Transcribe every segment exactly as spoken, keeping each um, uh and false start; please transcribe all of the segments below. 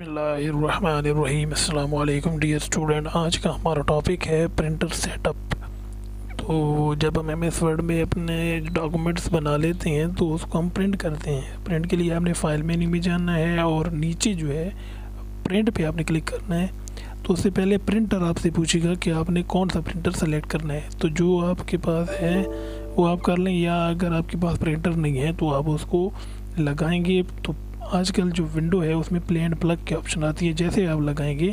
बिस्मिल्लाहिर्रहमानिर्रहीम। अस्सलाम वालेकुम डियर स्टूडेंट। आज का हमारा टॉपिक है प्रिंटर सेटअप। तो जब हम एम एस वर्ड में अपने डॉक्यूमेंट्स बना लेते हैं तो उसको हम प्रिंट करते हैं। प्रिंट के लिए आपने फाइल मेन्यू में जाना है और नीचे जो है प्रिंट पे आपने क्लिक करना है। तो उससे पहले प्रिंटर आपसे पूछेगा कि आपने कौन सा प्रिंटर सेलेक्ट करना है, तो जो आपके पास है वो आप कर लें, या अगर आपके पास प्रिंटर नहीं है तो आप उसको लगाएँगे। तो आजकल जो विंडो है उसमें प्ले एंड प्लग की ऑप्शन आती है, जैसे आप लगाएंगे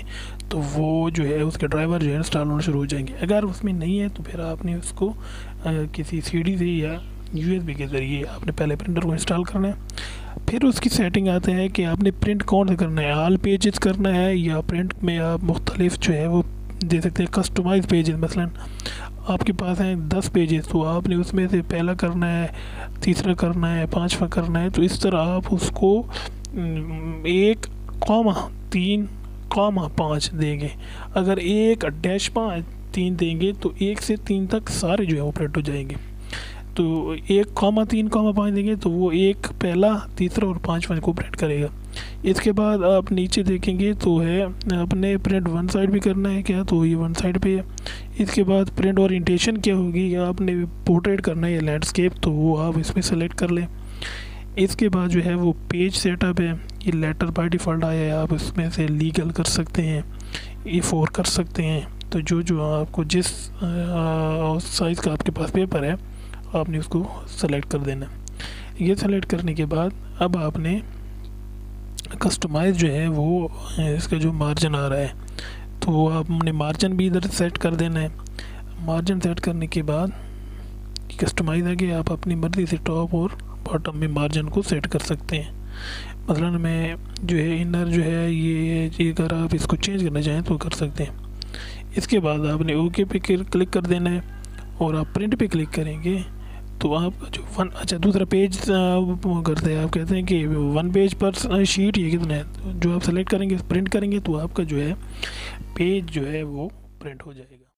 तो वो जो है उसके ड्राइवर जो है इंस्टॉल होना शुरू हो जाएंगे। अगर उसमें नहीं है तो फिर आपने उसको आ, किसी सीडी से या यूएसबी के ज़रिए आपने पहले प्रिंटर को इंस्टॉल करना है। फिर उसकी सेटिंग आते हैं कि आपने प्रिंट कौन सा करना है, ऑल पेजेस करना है या प्रिंट में आप मुख्तलिफ जो है वो दे सकते हैं कस्टमाइज पेजेस। मसलन आपके पास हैं दस पेजेस, तो आपने उसमें से पहला करना है, तीसरा करना है, पाँचवा करना है। तो इस तरह आप उसको एक कॉमा तीन कॉमा पाँच देंगे। अगर एक डैश पाँच तीन देंगे तो एक से तीन तक सारे जो है वो प्रिंट हो जाएंगे। तो एक कॉमा तीन कॉमा पाँच देंगे तो वो एक पहला, तीसरा और पाँचवा को प्रिंट करेगा। इसके बाद आप नीचे देखेंगे तो है अपने प्रिंट वन साइड भी करना है क्या, तो ये वन साइड पे है। इसके बाद प्रिंट ओरिएंटेशन क्या होगी, आपने पोर्ट्रेट करना है या लैंडस्केप, तो वो आप इसमें सेलेक्ट कर लें। इसके बाद जो है वो पेज सेटअप है, ये लेटर बाय डिफ़ॉल्ट आया है, आप इसमें से लीगल कर सकते हैं, ए फोर कर सकते हैं। तो जो जो आपको जिस साइज़ का आपके पास पेपर है आपने उसको सेलेक्ट कर देना। ये सेलेक्ट करने के बाद अब आपने कस्टमाइज जो है वो इसका जो मार्जिन आ रहा है तो आपने मार्जिन भी इधर सेट कर देना है। मार्जिन सेट करने के बाद कस्टमाइज आगे आप अपनी मर्ज़ी से टॉप और बॉटम में मार्जिन को सेट कर सकते हैं। मसलन मैं जो है इनर जो है ये अगर आप इसको चेंज करना चाहें तो कर सकते हैं। इसके बाद आपने ओके पे क्लिक कर देना है और आप प्रिंट पे क्लिक करेंगे तो आप जो वन अच्छा दूसरा पेज करते हैं, आप कहते हैं कि वन पेज पर शीट ये कितना है, जो आप सेलेक्ट करेंगे प्रिंट करेंगे तो आपका जो है पेज जो है वो प्रिंट हो जाएगा।